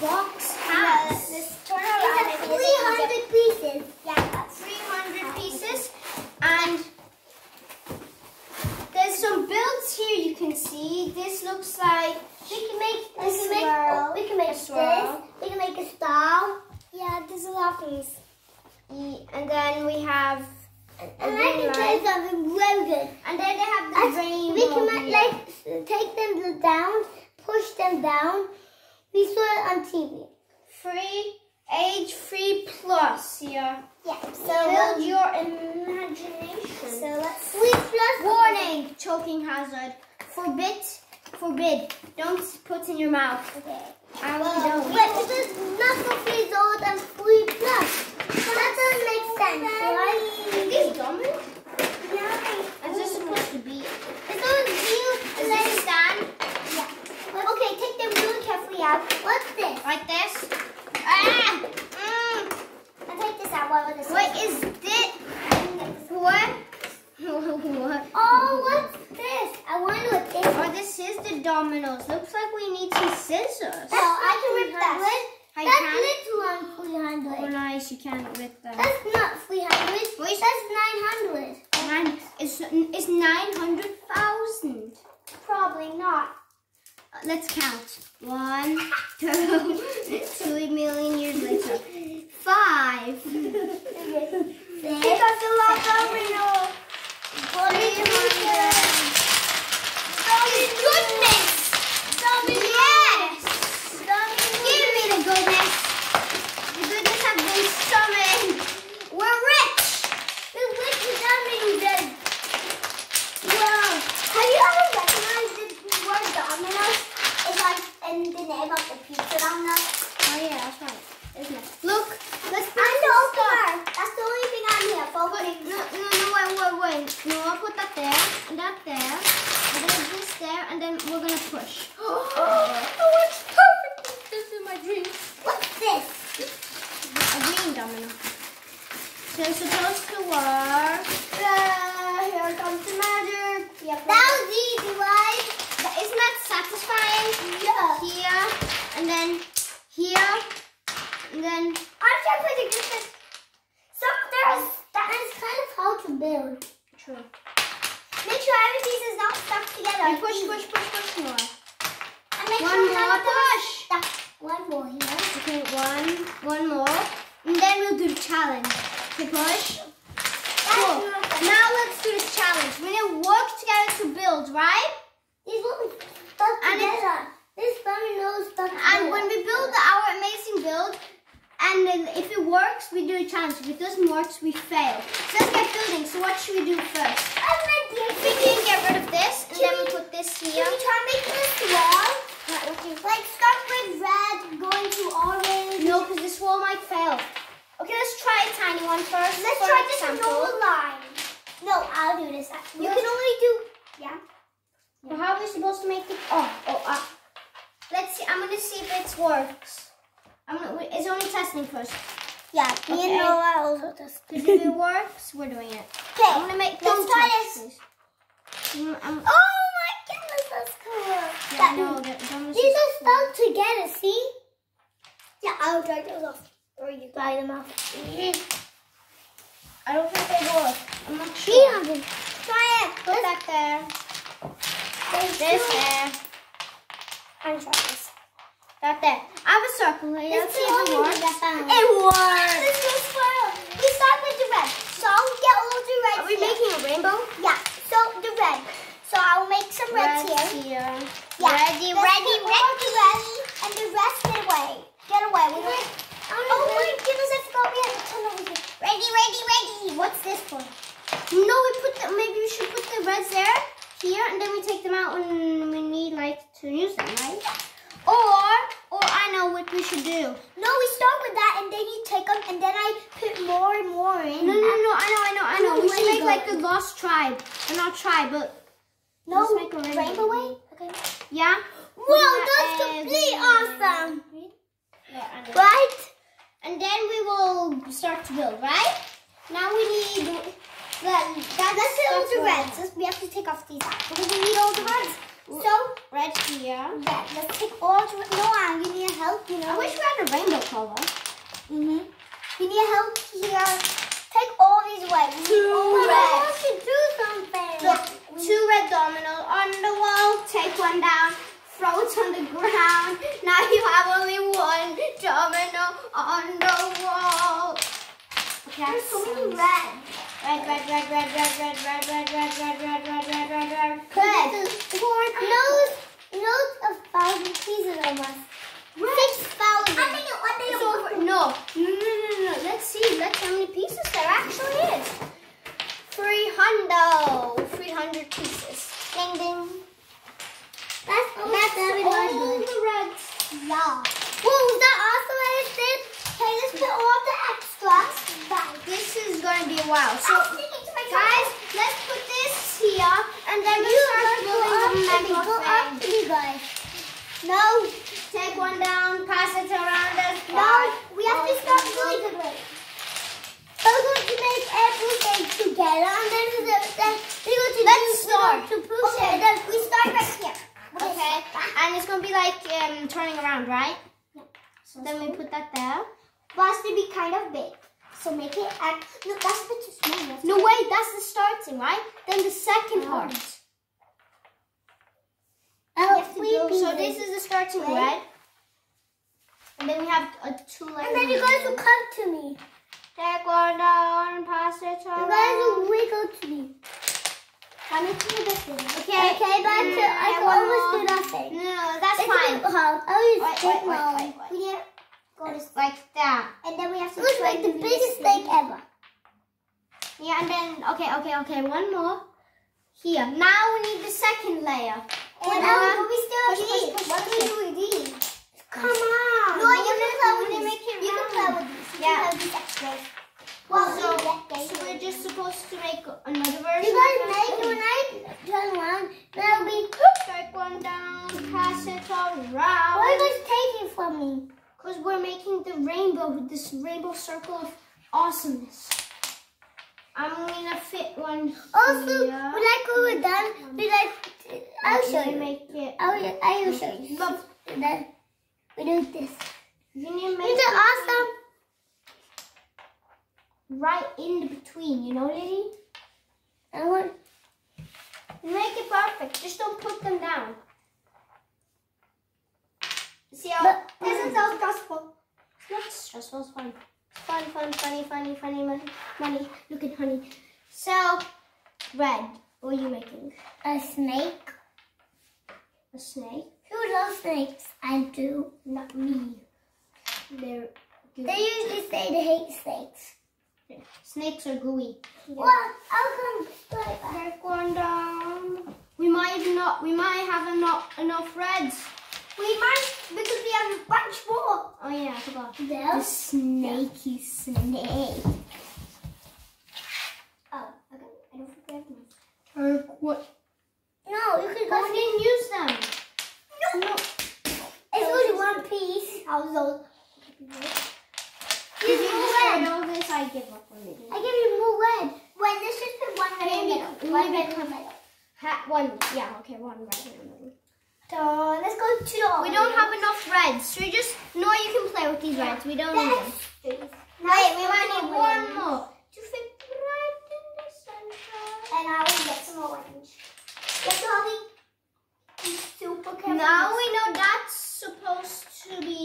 box has? This turn around and 300 pieces. Yeah, that's 300 pieces. And there's some builds here you can see. This looks like we can make a swirl. We can make a star. Yeah, there's a lot of things. And then we have and I can play something very good. And then they have the rainbow. We can take them down, push them down. We saw it on TV. Free, age 3+, yeah. Yeah. So build your imagination. So let's. 3+. Warning: choking hazard. Forbid. Don't put in your mouth. Okay. I will don't. Wait, it is not 4 years old and 3+. That doesn't make sense, right? These diamonds? Yeah. Is this supposed to be? It's not you. Is this stand? Yeah. Okay, take them really carefully out. What's this? Like this? Ah! I'll take this out. What is this? What is this? What? What? Oh, what's this? I wonder what this is. Oh, this is the dominoes. Looks like we need some scissors. So I can rip that. That's little on 300. Oh, nice. You can't rip that. That's not 300. Wait. That's 900. It's 900,000. Probably not. Let's count. 1, 2, 2 million years later. 5. Okay. 6. That's a lot of dominoes. 300. Goodness! Dominoes! Yes! Dominoes. Give me the goodness! The goodness has been summoned! We're rich! We're rich with dominoes! Wow! Have you ever recognized the word dominoes? It's like in the name of the pizza dominoes. Oh yeah, that's right. Isn't it? Look! Let's put the opener! That's the only thing I'm here for. No, wait. No, I'll put that there and that there. And then this there, and then we're gonna push. Oh, it's perfect! This is my dream. What's this? A green domino. So it's supposed to work. Here comes the magic. Yep. That was easy, right? But isn't that satisfying? Yeah. Here, and then here, and then. I'm trying to put this. That is kind of hard to build. True. Make sure every piece is not stuck together. And push more. And make one sure more push. Stuck. One more here. Okay, one more. And then we'll do the challenge. Okay, push. Cool. Now let's do the challenge. We need to work together to build, right? These will be stuck together. This dominoes stuck together. And when we build our amazing build, and then if it works, we do a challenge. If it doesn't work, we fail. So let's get building. So what should we do first? We can get rid of this, and then we put this here. Can we try making this wall? Right, okay. Like start with red, going to orange. No, because this wall might fail. Okay, let's try a tiny one first. Let's try just a normal line. No, I'll do this. You can only do. Yeah. Well, how are we supposed to make it? Let's see. I'm gonna see if it works. It's only testing first. Yeah, me and Noah also testing. If it works, we're doing it. Okay, I'm gonna make those touches. Oh my goodness, that's cool. Yeah, these are stuck together, see? Yeah, I'll dry those off. Or you dry them off. I don't think they work. I'm not sure. Try it. Put back there. There's this there. And try this. Right there. I have a circle here. Let's see if it works. It works. This is a swirl. We start with the red. So get all the reds. Are we making a rainbow? Yeah. So the red. So I'll make some reds here. Yeah. Ready. Red, and the rest get away. My goodness! I forgot we had to turn over here. Ready. What's this for? No, maybe we should put the reds there, here, and then we take them out when we need to use them, right? Yeah. Or I know what we should do. No, we start with that, and then you take them, and then I put more and more in. No, I know. We should make like the lost tribe. Or not tribe, but let's make a rainbow way. Okay. Yeah. Whoa, that's completely awesome. Yeah, right? And then we will start to build, right? Now we need the. Let's do all the reds. We have to take off these out because we need all the reds. So, right here. Yeah, let's take all through. Noah, you need help, you know. I wish we had a rainbow color. Mm-hmm. You need help here. Take all these white. Two red. I want to do something. Look, two red dominoes on the wall. Take one down. Throw it on the ground. Now you have only one domino on the wall. Okay, there's so many red. Red. Good. Loads of thousand pieces almost. 6,000. I think one day it's over. No. Let's see. Let's how many pieces there actually is. 300. 300 pieces. Ding ding. That's all the reds. Yeah. Whoa, is that also what it did? Okay, let's put all the extras back. This is gonna be a while. So guys, let's put this here and then we'll start building a mega thing. No. Take one down, pass it around us. No, we have to stop doing it. We're going to make everything together and then we're going to Let's start. We start right here. Okay. And it's going to be like turning around, right? Yeah. So then we put that there. But it has to be kind of big. So make it act. No, that's a bit too small. That's wait, that's the starting, right? Then the second part. So this is the starting, right? And then we have two legs. And then you guys will come to me. Take one down, pass it around. You guys will wiggle to me. I'm going to do this thing. Okay. Okay, but I can always do nothing. No, that's fine. Wait. We need to go like that. And then we have to do like the biggest thing ever. Yeah, and then, okay. One more. Here. Now we need the second layer. And we still need. What do we do with these? Come on. No, you can play with these. You can play with these. Yeah. So we're just supposed to make another version. You guys make when I turn around. That'll be strike one down, pass it all around. Why are you guys taking from me? Because we're making the rainbow with this rainbow circle of awesomeness. I'm gonna fit one here. Also, when I go with them, we like. I'll show you. Look. And then we do this. It's awesome. Right in between, you know, Lily? I want make it perfect. Just don't put them down. See how this is so stressful. It's not stressful, it's fun. Funny. Look at honey. So red. What are you making? A snake. A snake? Who loves snakes? I do. Not me. They usually say they hate snakes. Yeah. Snakes are gooey. Yeah. Well, I'll come. Take one down. We might not have enough reds. We might because we have a bunch more. Oh yeah, I forgot. The snaky snake. Oh, okay. I don't forget them. What? No, you could go. We didn't use them. No. It's only one piece. How old? Give me more red. I know this. I give up on it. I give you more red. Wait, let's just put one red in the middle. One red in the middle. One red in the middle. So let's go to the. We don't have enough reds. So just Noah, you can play with these reds. We don't need them. Wait, we might need one more. And I will get some orange. That's all these super careful. Now we know that's supposed to be.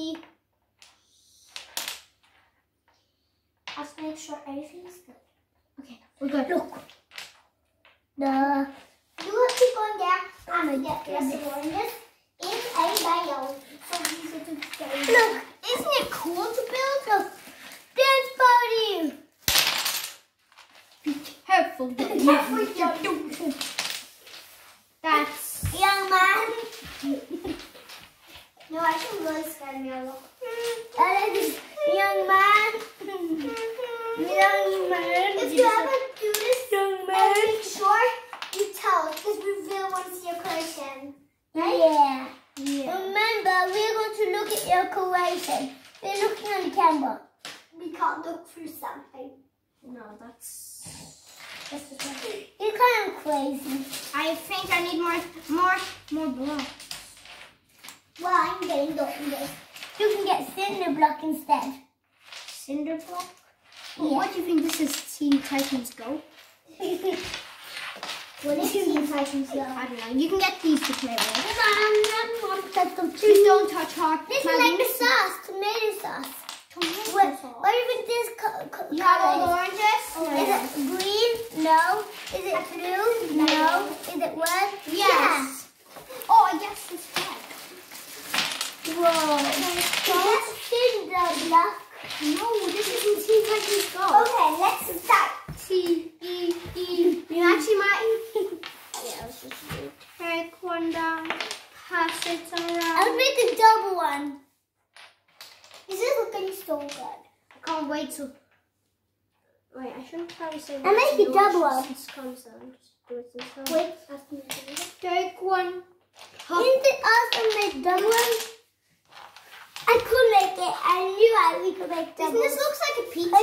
I have to make sure everything's good. Okay, we're good. Look. You will keep on there. I'm going to get some oranges in a bio. So these are too scary. Look, isn't it cool to build a dance party? Be careful, that's young man. No, I should go scan me a lot. Young man. If you ever do this, young man, make sure you tell us because we really want to see your creation. Right? Yeah. Remember, we're going to look at your creation. We're looking on the camera. We can't look through something. No, that's This is one. You're kind of crazy. I think I need more blocks. Well, I'm getting this. You can get cinder block instead. Cinder block? Well, yeah. What do you think this is? Teen Titans Go? What is Teen Titans Go? I don't know. You can get these to play with. Please don't touch hot. This is like the sauce, tomato sauce. Tomato sauce? What do you think this color is? Oranges? Is it green? No. Is it blue? No. Is it red? Yes. Oh, I guess it's red. Whoa. That's cinder block. No, this isn't Teen Titans Go. Okay, let's start. T-E-E. Minachi Mai. Yeah, I was just doing Taekwondo. Pass it around. I'll make a double one. This is looking so good. I can't wait to... Wait, I shouldn't probably say... I'll make a double one. Wait. Take one. Hop. Didn't it also make double one? I could make it. I knew we could make double. Doesn't this look like a pizza now?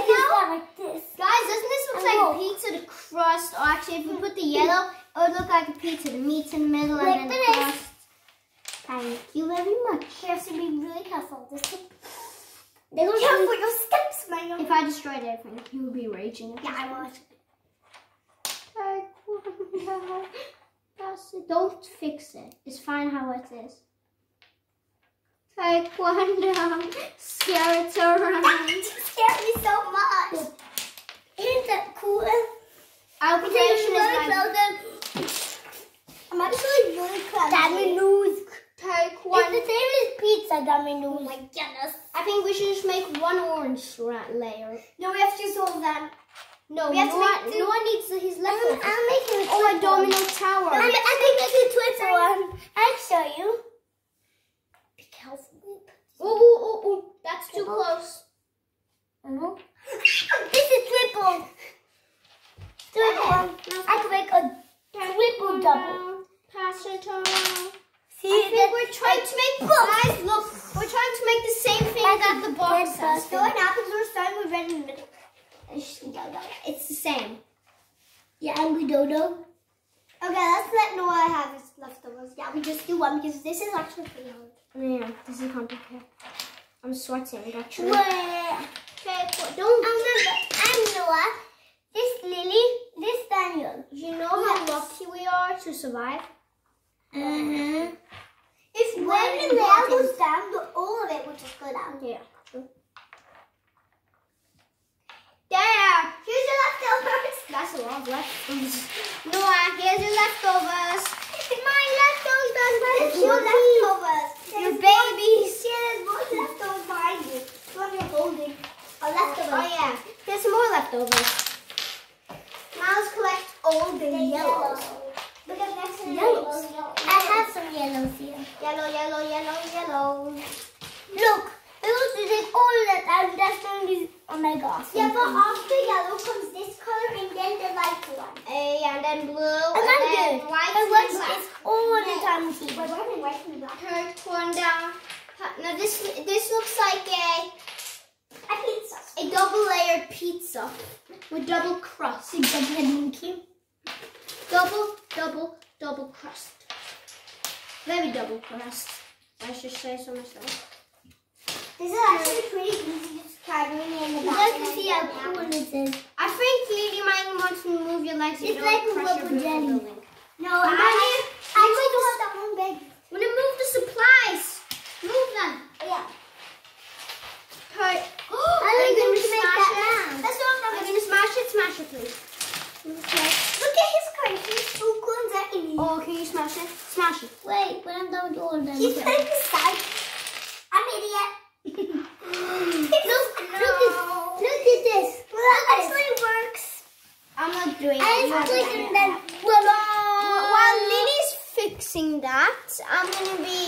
Like this. Guys, doesn't this look like a pizza? The crust, or actually if we put the yellow, it would look like a pizza. The meat's in the middle and then the crust. Thank you very much. You have to be really careful. They're going to be careful your steps, man. If I destroyed everything, you would be raging. Yeah, I would. Don't fix it. It's fine how it is. Taekwondo, scare it around. That scared me so much. Isn't that cool? Our creation is I'm actually really close. Dominoes. Take one. It's the same as pizza dominoes. Oh my goodness. I think we should just make one orange layer. No, we have to use all of them. No, we have to make Noah needs his leftovers. I'm making a tower. Oh, a domino tower. No, I'm making a Twitter one. I'll show you. Be careful. Oh, that's too close. Uh-huh. This is triple. I can make a triple double. Pass it around. See, I think we're trying to make books. Guys, look. We're trying to make the same thing that the box has. So what happens we're starting with red in the middle. It's the same. Yeah, and we don't know. Okay, let's let Noah have his leftovers. Yeah, we just do one because this is actually pretty hard. Yeah, this is complicated. I'm sweating, actually. Wait. Okay, don't remember. I'm Noah. This Lily. This Daniel. You know how lucky we are to survive. Uh-huh. If when the wall goes down, all of it will just go down. Yeah. There! Here's your leftovers! That's a lot of leftovers. Noah, here's your leftovers! My leftovers! There's your leftovers! Your babies! There's more leftovers behind you. What are you holding? Oh, leftovers. Oh yeah, there's more leftovers. Now let's collect all the yellows. Look at next to yellows. I have some yellows here. Yellow. Look! I want to take all that and that's going to be... Oh my gosh. Yeah, but after yellow comes this color and then the light one. Yeah, and then blue. And then white and black. It's all the time. Wait, why am I white and black? Third one down. Now this looks like a pizza. A double layered pizza with double crust. Double crust. Very double crust. I should say so myself. This is actually pretty easy to try doing it in the back. You guys can see how cool this is. I think Lily might want to move your legs. It's like a rubber jelly. No, I actually don't want that one big. I'm going to move the supplies. Move them. Yeah. I'm going to smash it. That's not enough. I'm going to smash it, please. Okay. Look at his card. He's so cool and that in. Oh, can you smash it? Smash it. Wait, when I'm done with all of them. He's like the side. I'm an idiot. While Lily's fixing that, I'm going to be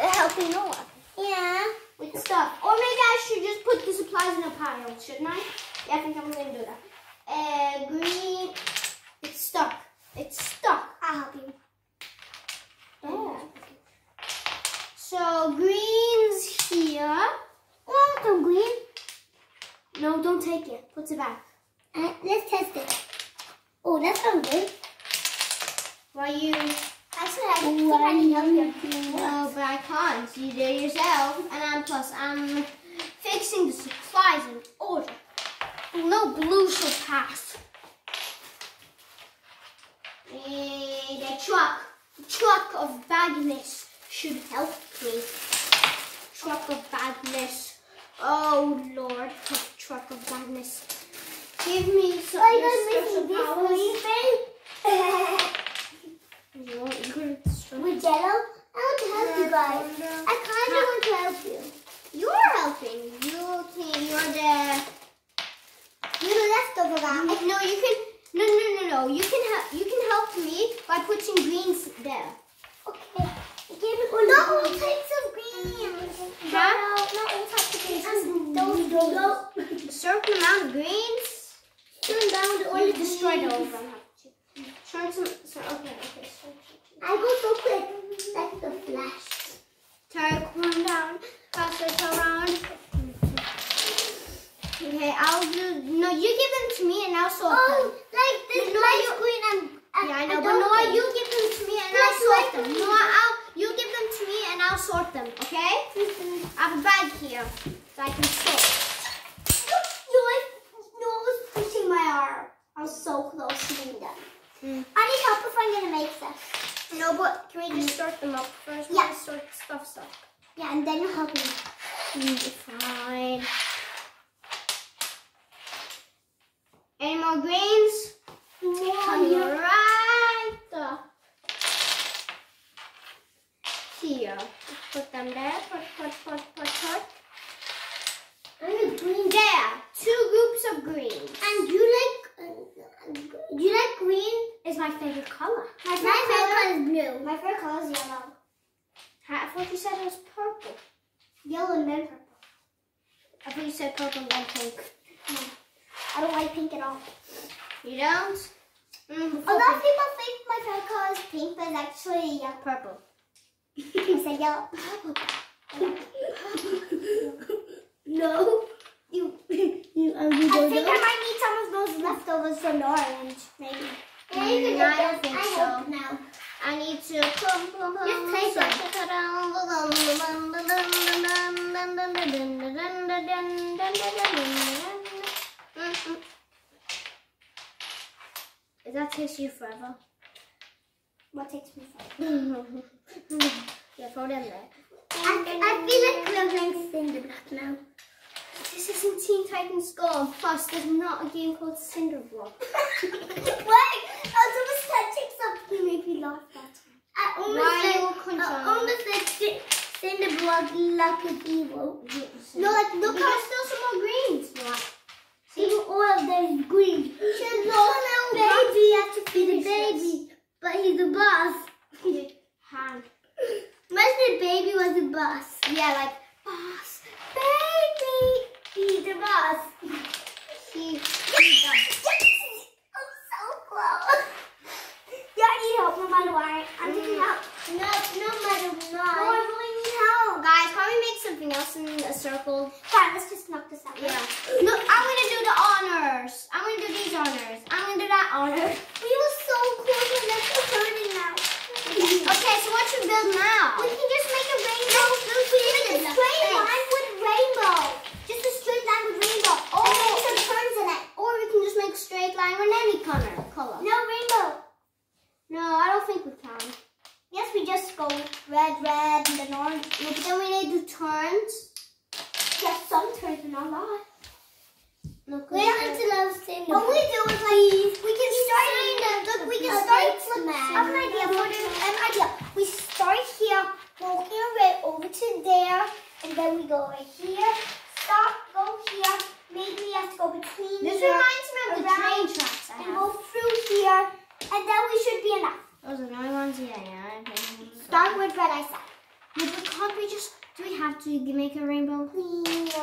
helping Noah. Yeah. With stuff. Or maybe I should just put the supplies in a pile, shouldn't I? Yeah, I think I'm going to do that. Green. It's stuck. I'll help you. Yeah. So, green's here. Oh, don't green. No, don't take it. Put it back. Let's test it. Oh, that sounds good. While you... Actually, I can see I can help you. No, but I can't. You do it yourself. And I'm, plus, I'm fixing the supplies in order. No blue shall pass. And a truck of badness should help me. Truck of badness. Oh, Lord. Truck of badness. Give me some special powers. No, with yellow? I want to help you guys. I kind of want to help you. You're helping. You're the leftover guy. No, you can. No. You can help me by putting greens there. Okay. No, all types of greens. Huh? No, all types of greens. Don't. A certain amount of greens. Turn down the oil. Destroy the oil. Okay. I go so quick, like the flash. Turn one down, pass it around. Okay, I'll do. No, you give them to me and I'll sort them. Like this light green and. Yeah, I know, but Noah, you give them to me and I'll sort them. Noah, you give them to me and I'll sort them, okay? I have a bag here so I can sort. Noah was pushing my arm. I was so close to being done. I need help if I'm gonna make stuff. No, but can we just sort them up first? Yeah. We'll sort the stuff up. Yeah, and then you'll help me. Fine. Any more greens? No. Coming right up. Here. Put them there. Put. And the green there. Two groups of greens. And you like green? It's my favorite color. My favorite color is blue. My favorite color is yellow. I thought you said it was purple. Yellow and then purple. I thought you said purple and then pink. No. I don't like pink at all. You don't? A lot of people think my favorite color is pink, but it's actually yellow. Purple. I said yellow. No. I think I might need some of those leftovers from orange, maybe. Yeah, I don't think so. I need to... Is that takes you forever? What takes me forever? Yeah, throw them there. I feel like we're playing Cinderblock now. This isn't Teen Titans Go! Plus, there's not a game called Cinderblock. Wait! I was almost touching something that made me laugh that time. I almost like Cinderblock, luck and evil. No, like, look how there's still some more greens. See, all of them is green. She's a baby. I have to feed the baby. But he's a boss. Imagine the baby was a boss. Yeah, like, boss. Baby! He's the boss. He's the boss. I'm so close. Yeah, I need help no matter what. I'm taking help. No matter what. No, I really need help. Guys, can we make something else in a circle? Fine, let's just knock this out. Yeah. Look, I'm going to do the honors. I'm going to do these honors. I'm going to do that honor. We were so close and that's so hurting now. Okay, so what should we build now? We can just make a rainbow. We can just play one with rainbow. Just a straight line with rainbow. Or make some turns in it. Or we can just make a straight line with any color. No rainbow. No, I don't think we can. Yes, we just go red, and then orange. No, but then we need to do turns. Yes, some turns, but not a lot. Look, we have to love things. What we do is like, we can start in the... Look, we can start... I have an idea. We start here, walking away over to there, and then we go right here, stop, go here, maybe we have to go between this here, reminds me of the train tracks I have. And go through here, and then we should be enough. Those annoying ones, yeah. Start with red, I said. But can't we just... Do we have to make a rainbow? No.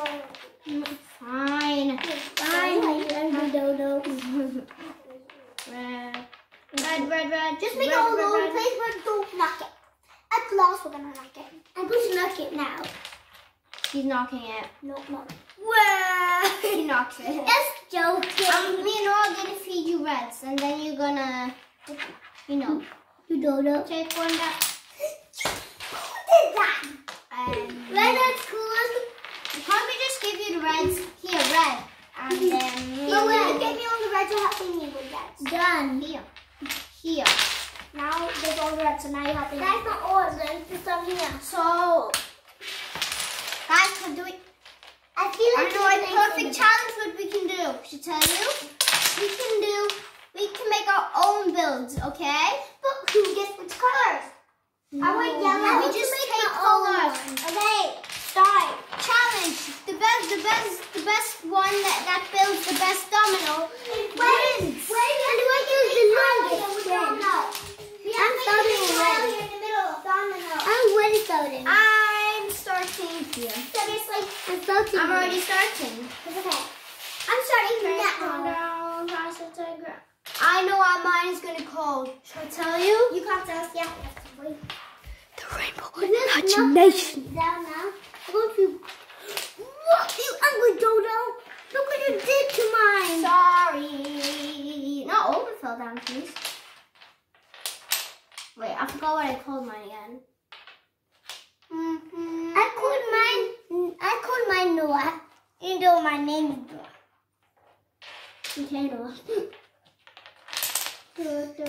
Fine. Red. Just make it all over the place, but don't knock it. At last, we're gonna knock it. I'm going to knock it now. He's knocking it. Nope. Whoa! He knocks it. Just joking. Me and Noah are gonna feed you reds, and then you're gonna, you know, you don't know. Take one down. Who did that? Red is cool. You probably just give you the reds. Here, red. And then but when you get me all the reds, you're helping me with reds. Done. Here. Now there's all the reds, so now you're helping me. That's not all, there's some here. So guys, we're doing. I feel like a perfect challenge. What we can do? Should I tell you? We can make our own builds, okay? But who gets which colors? No. I want yellow. We just take colors. Okay, start challenge. The best one that builds the best domino wins. And do I use the longest? I'm starting red. I'm red starting. Here. So there's like I'm already starting. It's okay. I'm starting now. I know our mine is gonna cold. Shall I tell you? You can't tell us yet. Yeah. The rainbow imagination. Down now. What you? What you ugly dodo? Look what you did to mine. Sorry. Not all of it fell down, please. Wait, I forgot what I called mine again. I called mine Noah, even though my name is Noah. Okay, Noah.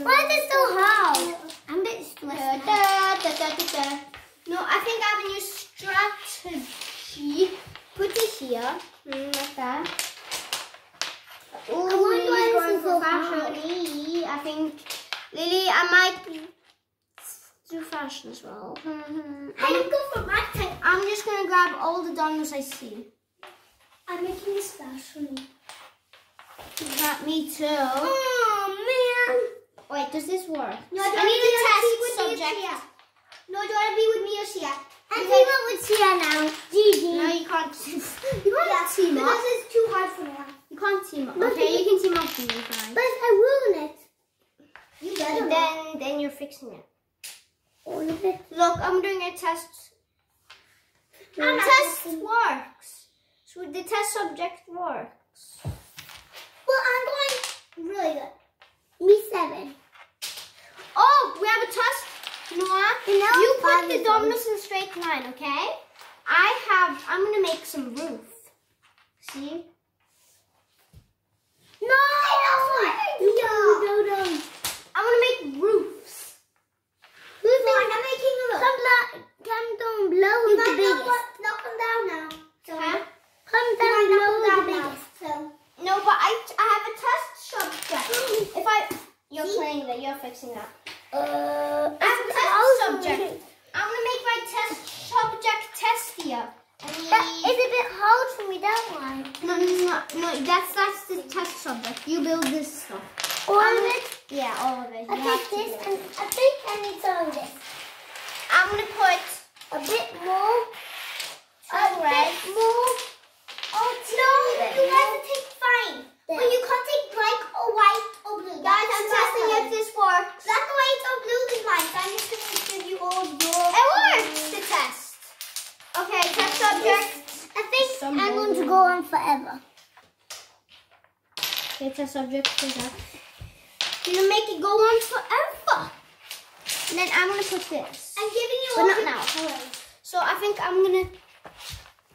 Why is it so hard? I'm a bit stressed. No, I think I'm a new strategy. Put it here, like that. Oh, I'm going for fashion. I think, Lily, I might do fashion as well. I don't go for my type. I'm just gonna grab all the dominoes I see. I'm making this fashion. Me too. Oh man. Wait, does this work? No, I need to test with subject. No, do you wanna be with me or Sia? I'm going with Sia now. Gigi. No, you can't. You can't team up. Because it's too hard for me. You can't team up. Okay, you can team up with me, fine. But I ruin it. You better. Then you're fixing it. Look, I'm doing a test. And test works. So the test subject works. Well, I'm going really good. Me 7. Oh, we have a test, Noah. You put the dominoes in a straight line, okay? I'm gonna make some roof. See? No! No. I'm gonna make roof. I'm making a roof. Come down below the biggest. No, come down now. Huh? Come down below the biggest. No, but I have a test subject. If I... You're playing that. You're fixing that. I have a test subject. I'm going to make my test subject testier. That is a bit hard for me, that one. No, that's the test subject. You build this stuff. All of it? Yeah, all of it. I take this and I think I need some of this. I'm going to put a bit more. A bit more. Oh, no, you have to take fine. But well, you can't take black or white or blue. Guys, I'm testing if this works. Black or white or blue is mine. So I'm just going to give you all your... It works! The test. Okay, test subject. I think I'm going to go on forever. Okay, test subject for that. I'm going to make it go on forever. And then I'm going to put this. I'm giving you all the colors. So I think I'm going to...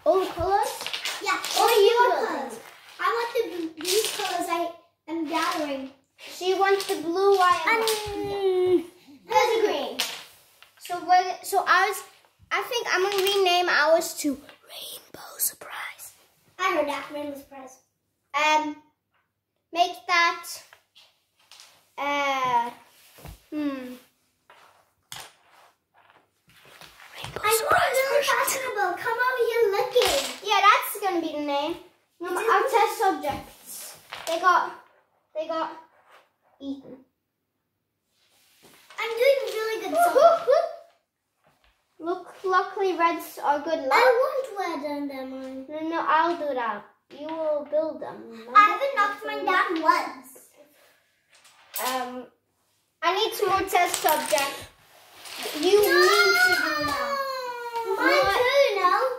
All the colors? Yeah. All your colors. I want these colors I am gathering. She wants the blue, there's a green. So ours... I think I'm going to rename ours to Rainbow Surprise. I heard that. Rainbow Surprise. Make that... I want a little fashionable. Come over here looking. Yeah, that's gonna be the name. Our test subjects. They got eaten. I'm doing really good. Look, luckily reds are good luck. I won't wear them mine. No, I'll do that. You will build them. I haven't knocked mine down once. I need some more test subject. You need to do that. Mine too, no? It works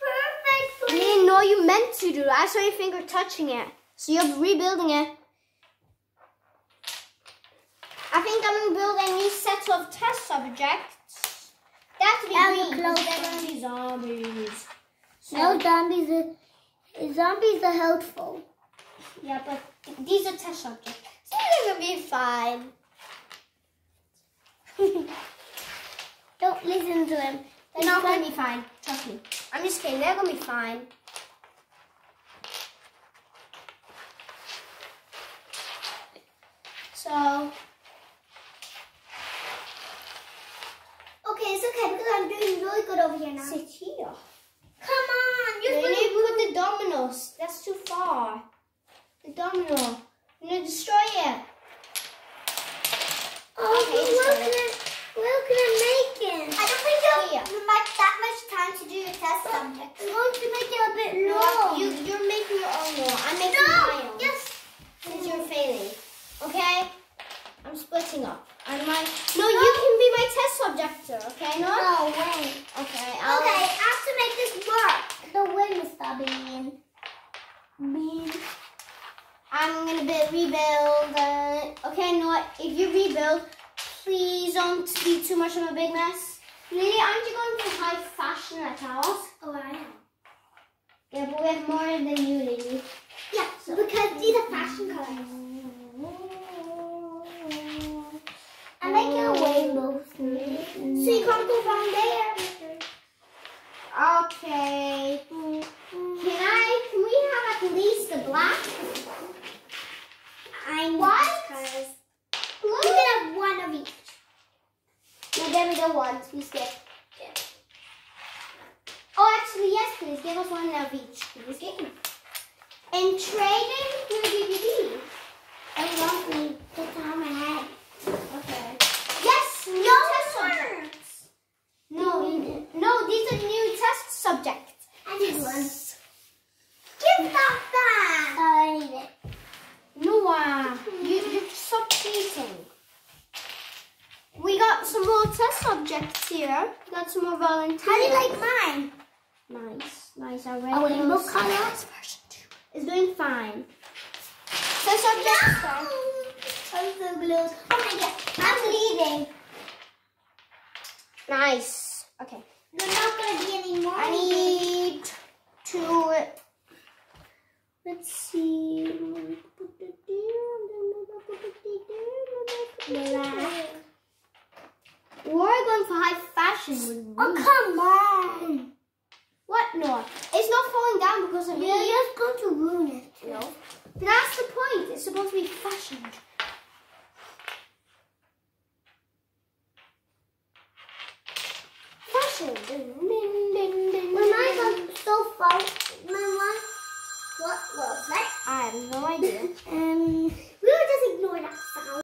perfect. I didn't know you meant to do that. I saw your finger touching it. So you're rebuilding it. I think I'm building these sets of test subjects. That's what we need. Zombies. So no, zombies are helpful. Yeah, but these are test subjects. So they're gonna be fine. Don't listen to him. They're not gonna be fine. Trust me. I'm just kidding. They're gonna be fine. So. Okay, it's okay because I'm doing really good over here now. Sit here. Come on, you're going to put the dominoes. That's too far. The domino. I'm going to destroy it. Oh, okay, we're gonna make it. I don't think you'll have that much time to do your test subject. We're going to make it a bit long. You're making your own wall. I'm making my own. Yes. Since you're failing. Okay? I'm splitting up. I'm like, no, you can be my test subject, okay? No, wait. Okay, okay, I have to make this work. The wind is stopping. I'm gonna rebuild. Okay, Noah, if you rebuild, please don't be too much of a big mess. Lily, aren't you going for high fashion at house? Oh, I am. Yeah, but we have more than you, Lily. Yeah, so because these are fashion colors. I like your way mostly. So you can't go from there. Okay. Can we have at least the black? I know. What? You can have one of each. No, there we go, once. We skip. Yeah. Oh, actually, yes, please. Give us one of each. Please give me. And trading through DVD. I want me to put on my head. Okay. Yes, new test subjects. No, these are new test subjects. I need one. Give that back. Oh, I need it. Noah, you're stop cheating. We got some more test subjects here. We got some more volunteers. How do you like mine? Nice. I read those. It's doing fine. Test subjects. No. I'm so close. Oh my god, I'm leaving. Nice. Okay. There's not gonna be any more. I need to. Let's see. Black. We're going for high fashion. Oh come on. What? No, it's not falling down because of me. You're just going to ruin it. No. But that's the point. It's supposed to be fashion. When I got so far, what was that? I have no idea. We will just ignore that sound.